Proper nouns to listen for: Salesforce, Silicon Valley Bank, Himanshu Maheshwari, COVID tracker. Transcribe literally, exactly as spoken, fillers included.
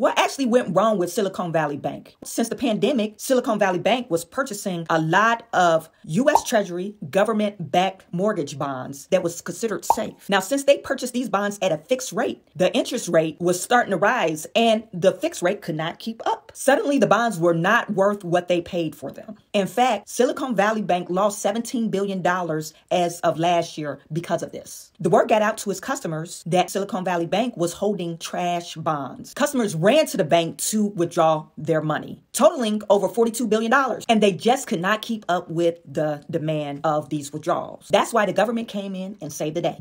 What actually went wrong with Silicon Valley Bank? Since the pandemic, Silicon Valley Bank was purchasing a lot of U S Treasury government-backed mortgage bonds that was considered safe. Now, since they purchased these bonds at a fixed rate, the interest rate was starting to rise and the fixed rate could not keep up. Suddenly, the bonds were not worth what they paid for them. In fact, Silicon Valley Bank lost seventeen billion dollars as of last year because of this. The word got out to its customers that Silicon Valley Bank was holding trash bonds. Customers ran to the bank to withdraw their money, totaling over forty-two billion dollars. And they just could not keep up with the demand of these withdrawals. That's why the government came in and saved the day.